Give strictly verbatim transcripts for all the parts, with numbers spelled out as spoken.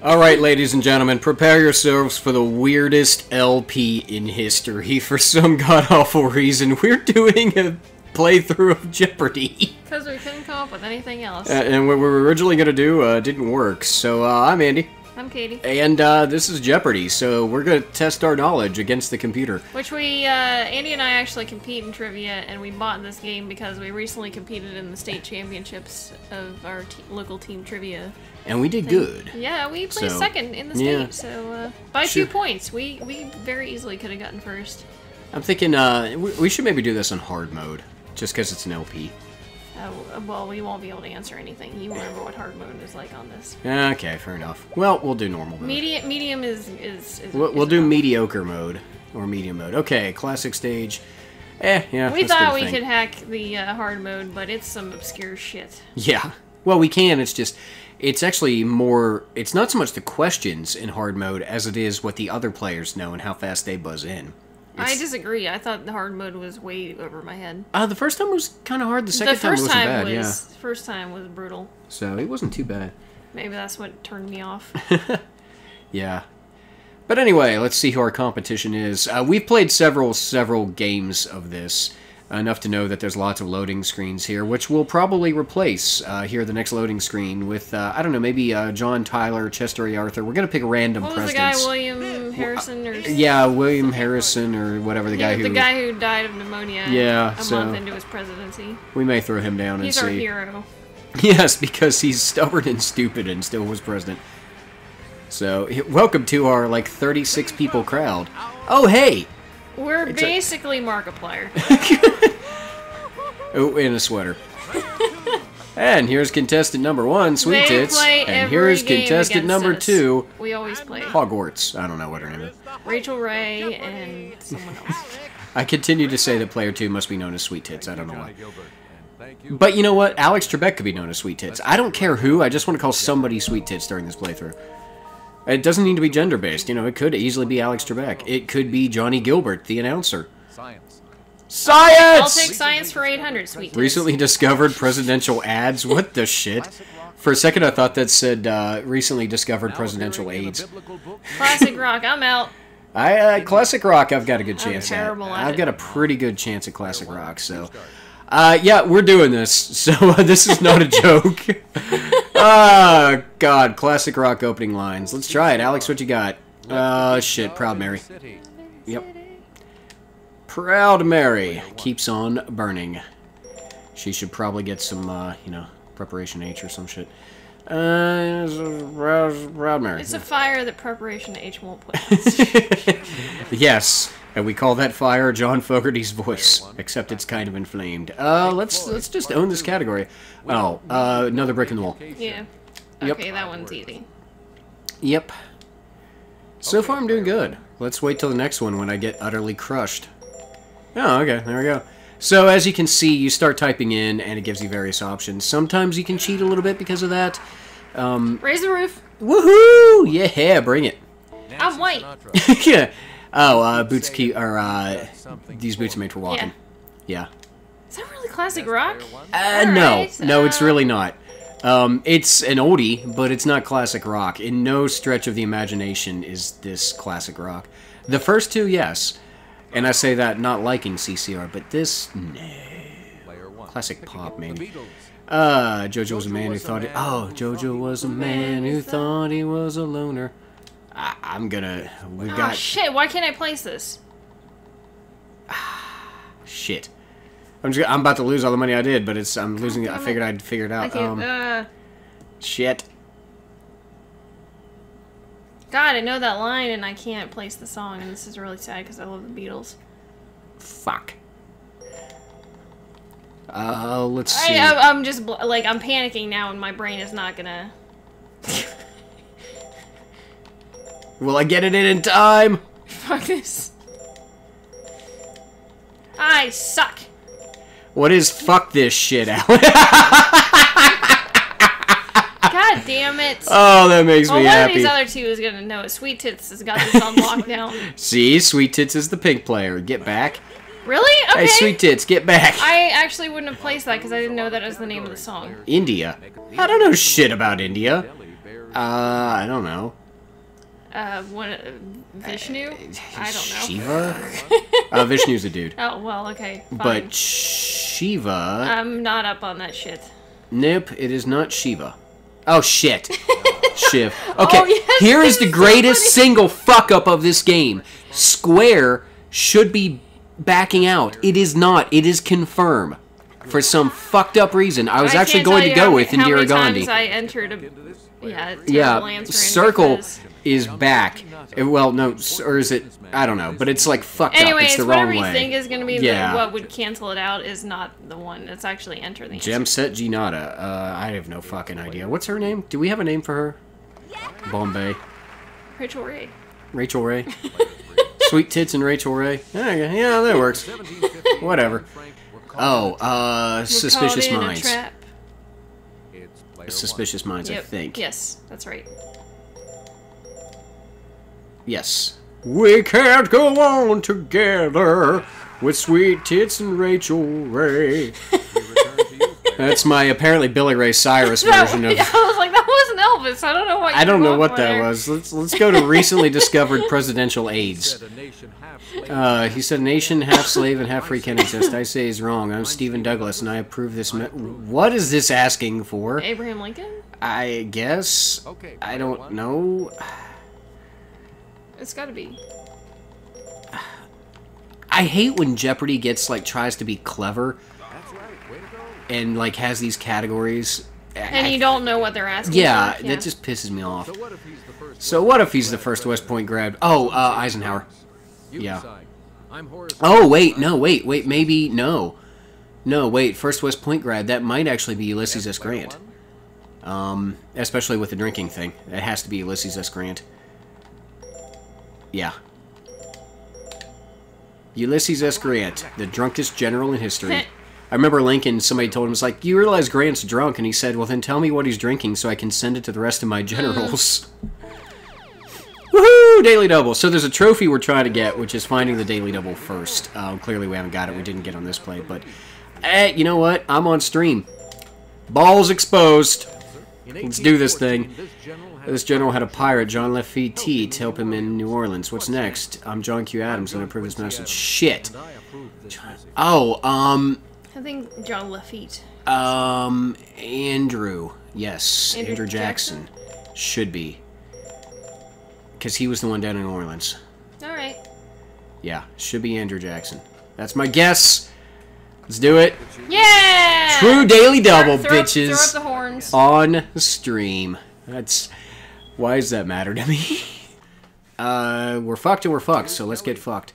Alright, ladies and gentlemen, prepare yourselves for the weirdest L P in history. For some god-awful reason, we're doing a playthrough of Jeopardy! Because we couldn't come up with anything else. Uh, and what we were originally going to do uh, didn't work. So, uh, I'm Andy. I'm Katie. And uh, this is Jeopardy, so we're going to test our knowledge against the computer. Which we, uh, Andy and I actually compete in trivia, and we bought this game because we recently competed in the state championships of our te local team trivia. And we did thing. good. Yeah, we placed so, second in the state, yeah. so uh, by sure. two points. We, we very easily could have gotten first. I'm thinking uh, we, we should maybe do this on hard mode, just because it's an L P. Uh, well, we won't be able to answer anything. You remember what hard mode is like on this. Okay, fair enough. Well, we'll do normal mode. Medium, medium is... is, is we'll we'll is do normal. mediocre mode. Or medium mode. Okay, classic stage. Eh, yeah. We thought we thing. could hack the uh, hard mode, but it's some obscure shit. Yeah. Well, we can. It's just... It's actually more... It's not so much the questions in hard mode as it is what the other players know and how fast they buzz in. It's, I disagree. I thought the hard mode was way over my head. Uh, the first time was kind of hard. The second the time wasn't time bad, was, yeah. The first time was brutal. So it wasn't too bad. Maybe that's what turned me off. Yeah. But anyway, let's see who our competition is. Uh, we've played several, several games of this. Enough to know that there's lots of loading screens here, which we'll probably replace uh, here the next loading screen with, uh, I don't know, maybe uh, John Tyler, Chester A. Arthur. We're going to pick random what presidents. What was the guy, William Harrison? Or yeah, William Harrison or whatever, the yeah, guy who... The guy who died of pneumonia yeah, a so month into his presidency. We may throw him down he's and see. He's our hero. Yes, because he's stubborn and stupid and still was president. So, welcome to our, like, thirty-six people crowd. Oh, hey! We're it's basically a... Markiplier. Oh, in a sweater. And here's contestant number one, Sweet they Tits. Play and every here's game contestant number us. two, we always play Hogwarts. I don't know what her name is. Rachel Ray and someone else. I continue to say that player two must be known as Sweet Tits. I don't know why. But you know what? Alex Trebek could be known as Sweet Tits. I don't care who. I just want to call somebody Sweet Tits during this playthrough. It doesn't need to be gender-based, you know, it could easily be Alex Trebek. It could be Johnny Gilbert, the announcer. Science! Science! I'll take science for eight hundred, sweet. Recently discovered presidential ads? What the shit? For a second I thought that said, uh, recently discovered presidential aids. Classic rock, I'm out. I, uh, classic rock, I've got a good chance at it. I've got a pretty good chance at classic rock, so... Uh, yeah, we're doing this, so uh, this is not a joke. Ah, God, classic rock opening lines. Let's try it. Alex, what you got? Uh, shit, Proud Mary. Yep. Proud Mary keeps on burning. She should probably get some, uh, you know, Preparation H or some shit. Uh, Proud Mary. It's a fire that Preparation H won't put. Yes. And we call that fire John Fogerty's voice, except it's kind of inflamed. Uh, let's let's just own this category. Oh, uh, another brick in the wall. Yeah. Okay, yep. That one's easy. Yep. So far, I'm doing good. Let's wait till the next one when I get utterly crushed. Oh, okay, there we go. So, as you can see, you start typing in, and it gives you various options. Sometimes you can cheat a little bit because of that. Um, Raise the roof. Woohoo! Yeah, bring it. I'm white. Yeah. Oh, uh, boots keep, or, uh, these boots are made for walking. Yeah. yeah. Is that really classic rock? Uh, no. Right. No, it's really not. Um, it's an oldie, but it's not classic rock. In no stretch of the imagination is this classic rock. The first two, yes. And I say that not liking C C R, but this, no. Classic pop, maybe. Uh, JoJo was a man who thought, it, oh, JoJo was a man who thought he was a loner. I, I'm gonna... We've oh, got... shit, why can't I place this? Shit. I'm just, I'm about to lose all the money I did, but it's... I'm losing it. I figured I'd figure it out. I can't, um, uh... Shit. God, I know that line and I can't place the song, and this is really sad because I love the Beatles. Fuck. Uh, let's see. I, I, I'm just... Like, I'm panicking now and my brain is not gonna... Will I get it in in time? Fuck this. I suck. What is fuck this shit, Alex? God damn it. Oh, that makes well, me happy. Well, one of these other two is going to know it. Sweet Tits has got this on lockdown. See? Sweet Tits is the pink player. Get back. Really? Okay. Hey, Sweet Tits, get back. I actually wouldn't have placed that because I didn't know that was the name of the song. India. I don't know shit about India. Uh, I don't know. Uh, what, uh, Vishnu? Uh, I don't know. Shiva? uh, Vishnu's a dude. Oh, well, okay, fine. But Shiva... I'm not up on that shit. Nope, it is not Shiva. Oh, shit. Shiv. Okay, oh, yes, here is the greatest so single fuck-up of this game. Square should be backing out. It is not. It is confirm. For some fucked-up reason. I was I actually going to go how, with Indira Gandhi. I entered a... Yeah, yeah Circle... Because... is back. Well, no, or is it? I don't know, but it's like fucked Anyways, up. It's the wrong way. Anyways, whatever you think is going to be yeah. the, what would cancel it out is not the one that's actually entering the Gem Set Ginata. Uh, I have no fucking idea. What's her name? Do we have a name for her? Yeah. Bombay. Rachel Ray. Rachel Ray. Sweet Tits and Rachel Ray. Yeah, yeah, that works. Whatever. Oh, uh, Suspicious Minds. Trap. Suspicious Minds, yep. I think. Yes, that's right. Yes. We can't go on together with Sweet Tits and Rachel Ray. That's my apparently Billy Ray Cyrus version of. I was like, that wasn't Elvis. I don't know what. I don't know what that was. Let's let's go to recently discovered presidential aids. Uh, he said, "Nation half slave and half free can exist." I say he's wrong. I'm Stephen Douglas, and I approve this. Me what is this asking for? Abraham Lincoln. I guess. Okay. I don't know. It's gotta be. I hate when Jeopardy gets, like, tries to be clever. That's right. Way to go. And, like, has these categories. And I, you don't know what they're asking. Yeah, for. yeah, that just pisses me off. So what if he's the first, so what if he's the first West Point grad? Oh, uh, Eisenhower. Yeah. Oh, wait, no, wait, wait, maybe, no. No, wait, first West Point grad, that might actually be Ulysses S. Grant. Um, especially with the drinking thing. It has to be Ulysses S. Grant. Yeah. Ulysses S. Grant, the drunkest general in history. I remember Lincoln, somebody told him, it's like, you realize Grant's drunk? And he said, well, then tell me what he's drinking so I can send it to the rest of my generals. Woohoo! Daily Double. So there's a trophy we're trying to get, which is finding the Daily Double first. Uh, clearly we haven't got it. We didn't get on this play. But, eh, you know what? I'm on stream. Balls exposed. Let's do this thing. This general had a pirate, John Lafitte, to help him in New Orleans. What's next? I'm John Q. Adams, and I approve this message. Shit. Oh, um... I think John Lafitte. Um, Andrew. Yes, Andrew, Andrew Jackson. Jackson. Should be. Because he was the one down in New Orleans. Alright. Yeah, should be Andrew Jackson. That's my guess. Let's do it. Yeah! True Daily Double, throw, throw bitches. Up, throw up the horns. On stream. That's... Why does that matter to me? Uh, we're fucked and we're fucked, so let's get fucked.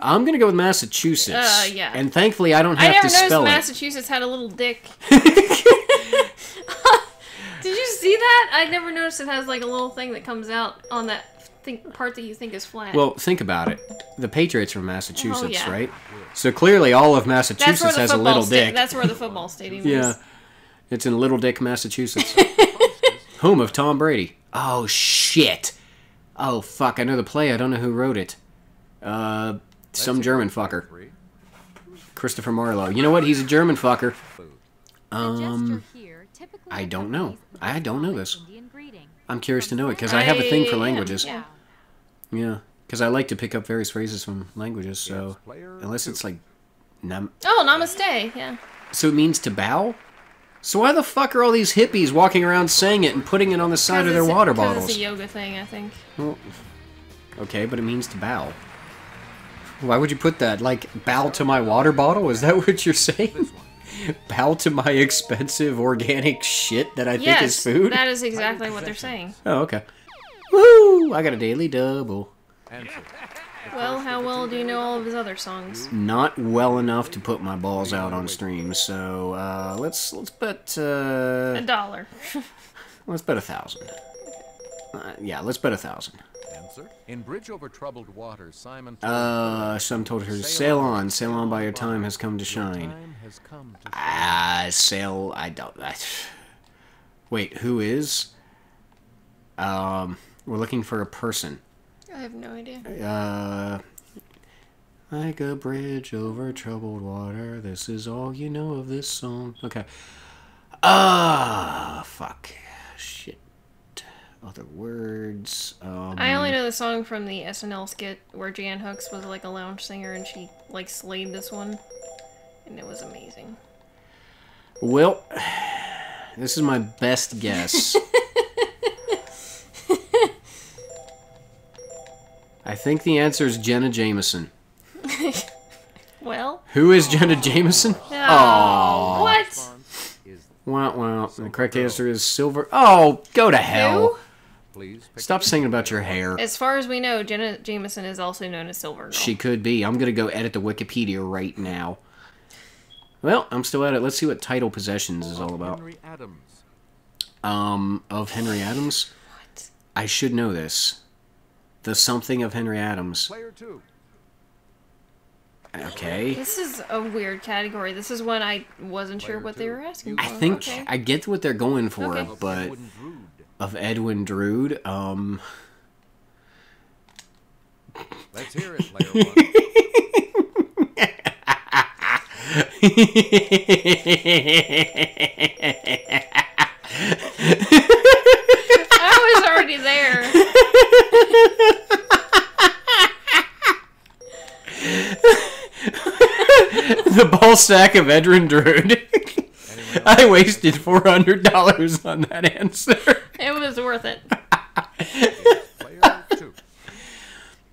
I'm gonna go with Massachusetts. Uh, yeah. And thankfully I don't have I to spell it. I never noticed Massachusetts had a little dick. Did you see that? I never noticed it has like a little thing that comes out on that think part that you think is flat. Well, think about it. The Patriots are from Massachusetts, oh, yeah. right? So clearly all of Massachusetts has a little dick. That's where the football stadium is. Yeah. It's in Little Dick, Massachusetts. Home of Tom Brady. Oh, shit. Oh, fuck. I know the play. I don't know who wrote it. Uh, some German fucker. Christopher Marlowe. You know what? He's a German fucker. Um, I don't know. I don't know this. I'm curious to know it, because I have a thing for languages. Yeah, because I like to pick up various phrases from languages, so... Unless it's like... Nam oh, namaste, yeah. So it means to bow? So why the fuck are all these hippies walking around saying it and putting it on the side of their water bottles? It's a yoga thing, I think. Well, okay, but it means to bow. Why would you put that? Like, bow to my water bottle? Is that what you're saying? Bow to my expensive organic shit that I yes, think is food? Yes, that is exactly what they're saying. Oh, okay. Woo! I got a Daily Double. Well, how well do you know all of his other songs? Not well enough to put my balls out on stream, so uh, let's let's bet uh, a dollar. Let's bet a thousand. Uh, yeah, let's bet a thousand. Answer: In bridge over troubled water, Simon. Uh, some told her, "Sail on, sail on, by your time has come to shine." Ah, uh, sail. I don't. I, wait, who is? Um, we're looking for a person. I have no idea. Uh, like a bridge over troubled water, this is all you know of this song. Okay. Ah, uh, fuck. Shit. other words. Um, I only know the song from the S N L skit where Jan Hooks was like a lounge singer and she like slayed this one, and it was amazing. Well, this is my best guess. I think the answer is Jenna Jameson. Well? Who is Jenna Jameson? Oh. Aww. What? Wow, wow. The correct answer is Silver. Oh, go to hell. Please stop singing about your hair. As far as we know, Jenna Jameson is also known as Silver Girl. She could be. I'm going to go edit the Wikipedia right now. Well, I'm still at it. Let's see what title possessions is all about. Henry Adams. Um, of Henry Adams? What? I should know this. The something of Henry Adams. Player two. Okay. This is a weird category. This is one I wasn't Player sure what two. They were asking for. I think okay. I get what they're going for, okay. But of Edwin Drood, um. Let's hear it, Player one. I was already there. The ball sack of Edwin Drood. I wasted four hundred dollars on that answer. It was worth it.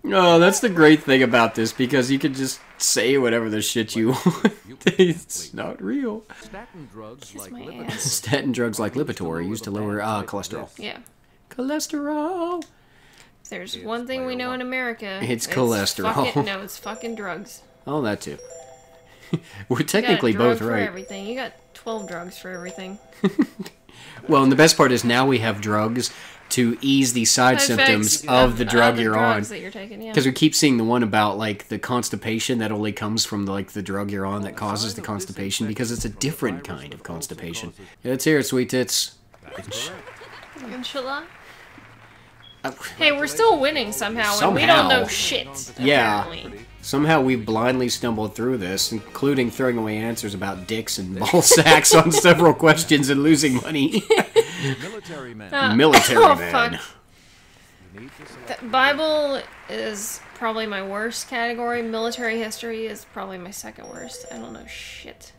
Oh, that's the great thing about this, because you can just say whatever the shit you want. It's not real. Statin drugs like Lipitor. Statin drugs like Lipitor are used to lower uh, cholesterol. Yeah. Cholesterol. If there's it's one thing we know in America, it's, it's cholesterol. Fucking, no, it's fucking drugs. Oh, that too. We're technically you got a drug both right. For everything. You got twelve drugs for everything. Well, and the best part is now we have drugs to ease the side Side symptoms effects. Of the drug uh, the you're drugs on. That you're taking, yeah. Because we keep seeing the one about like the constipation that only comes from the, like the drug you're on that causes the constipation, because it's a different kind of constipation. Let's hear it, sweet tits. Inshallah. Hey, we're still winning somehow, somehow, and we don't know shit. Yeah. Apparently. Somehow we blindly stumbled through this, including throwing away answers about dicks and ball sacks on several questions and losing money. Military man. Uh, Military oh, man. Fuck. The Bible is probably my worst category. Military history is probably my second worst. I don't know shit.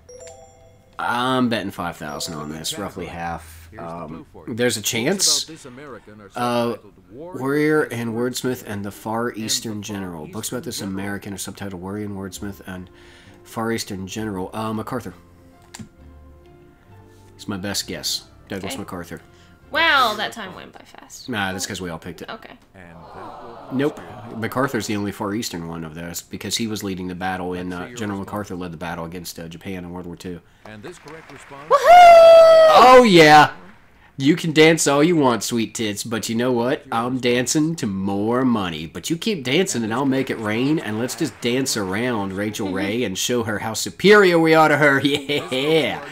I'm betting five thousand on this, roughly half. Um, there's a chance. Uh, Warrior and Wordsmith and the Far Eastern General. Books about this American are subtitled Warrior and Wordsmith and Far Eastern General. Uh, MacArthur. It's my best guess. Douglas okay. MacArthur. Wow, that time went by fast. Nah, that's because we all picked it. Okay. Nope. MacArthur's the only Far Eastern one of those, because he was leading the battle in, uh, General MacArthur led the battle against uh, Japan in World War Two. And this correct response. Woohoo! Oh, yeah. You can dance all you want, sweet tits, but you know what? I'm dancing to more money. But you keep dancing and I'll make it rain, and let's just dance around Rachel Ray and show her how superior we are to her. Yeah.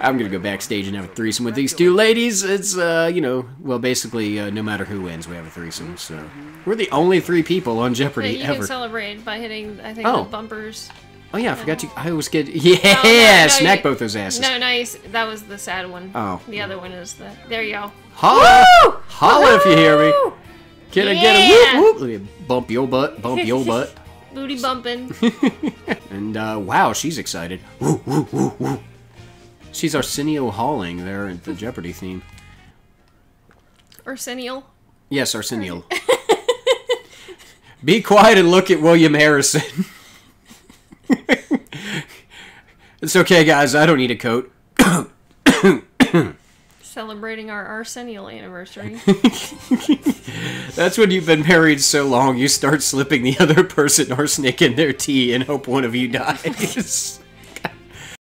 I'm going to go backstage and have a threesome with these two ladies. It's, uh, you know, well, basically, uh, no matter who wins, we have a threesome. So we're the only three people on Jeopardy you ever. You can celebrate by hitting, I think, oh. the bumpers. Oh, yeah, I forgot you. I always get. Yeah, no, no, no, smack you, both those asses. No, nice. No, that was the sad one. Oh. The other one is the. There you go. Holla! Woo! Holla if you hear me. Can yeah. I get a whoop, whoop? Let me bump your butt. Bump your butt. Booty bumping. And, uh, wow, she's excited. Woo, woo, woo, woo. She's Arsenio Halling there in the Jeopardy theme. Arsenio? Yes, Arsenio. Be quiet and look at William Harrison. It's okay, guys. I don't need a coat. Celebrating our Arsenio anniversary. That's when you've been married so long, you start slipping the other person arsenic in their tea and hope one of you dies.